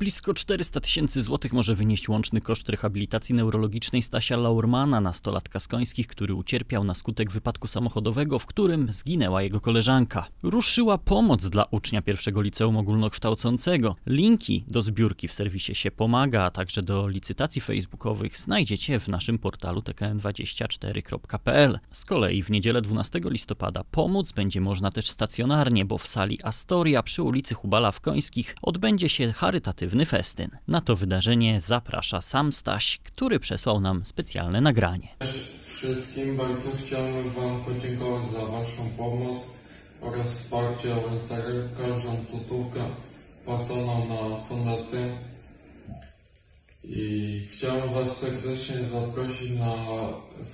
Blisko 400 tysięcy złotych może wynieść łączny koszt rehabilitacji neurologicznej Stasia Laurmana, nastolatka z Końskich, który ucierpiał na skutek wypadku samochodowego, w którym zginęła jego koleżanka. Ruszyła pomoc dla ucznia I Liceum Ogólnokształcącego. Linki do zbiórki w serwisie się pomaga, a także do licytacji facebookowych znajdziecie w naszym portalu tkn24.pl. Z kolei w niedzielę 12 listopada pomóc będzie można też stacjonarnie, bo w sali Astoria przy ulicy Hubala w Końskich odbędzie się charytatywny festyn. Na to wydarzenie zaprasza sam Staś, który przesłał nam specjalne nagranie. Wszystkim bardzo chciałbym Wam podziękować za Waszą pomoc oraz wsparcie, oraz za każdą złotówkę płaconą na fundację. I chciałem Was serdecznie zaprosić na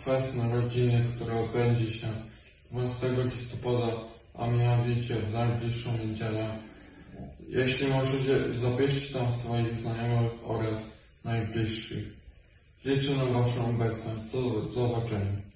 fest narodziny, który odbędzie się 12 listopada, a mianowicie w najbliższą niedzielę. Jeśli możecie, zabierzcie tam swoich znajomych oraz najbliższych. Liczę na Waszą obecność. Do zobaczenia.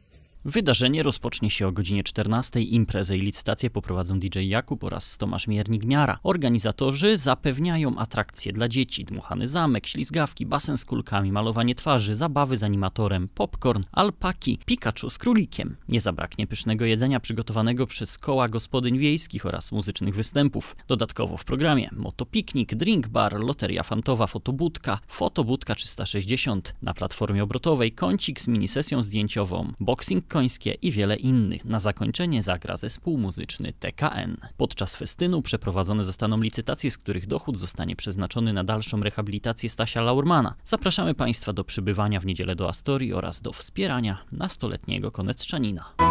Wydarzenie rozpocznie się o godzinie 14. Imprezę i licytację poprowadzą DJ Jakub oraz Tomasz Miernik Miara. Organizatorzy zapewniają atrakcje dla dzieci, dmuchany zamek, ślizgawki, basen z kulkami, malowanie twarzy, zabawy z animatorem, popcorn, alpaki, Pikachu z królikiem. Nie zabraknie pysznego jedzenia przygotowanego przez koła gospodyń wiejskich oraz muzycznych występów. Dodatkowo w programie motopiknik, drink bar, loteria fantowa, fotobudka 360, na platformie obrotowej kącik z minisesją zdjęciową, boxing Końskie i wiele innych. Na zakończenie zagra zespół muzyczny TKN. Podczas festynu przeprowadzone zostaną licytacje, z których dochód zostanie przeznaczony na dalszą rehabilitację Stasia Laurmana. Zapraszamy Państwa do przybywania w niedzielę do Astorii oraz do wspierania nastoletniego konetrzanina.